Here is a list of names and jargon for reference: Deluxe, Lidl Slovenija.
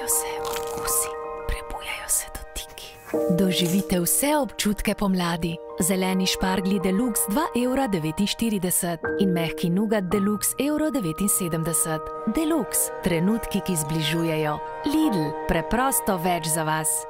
Prebujajo se okusi, prebujajo se dotiki. Doživite vse občutke pomladi. Zeleni šparglji Deluxe 2,49 € in mehki nugat Deluxe 1,79 €. Deluxe, trenutki, ki zbližujejo. Lidl, preprosto več za vas.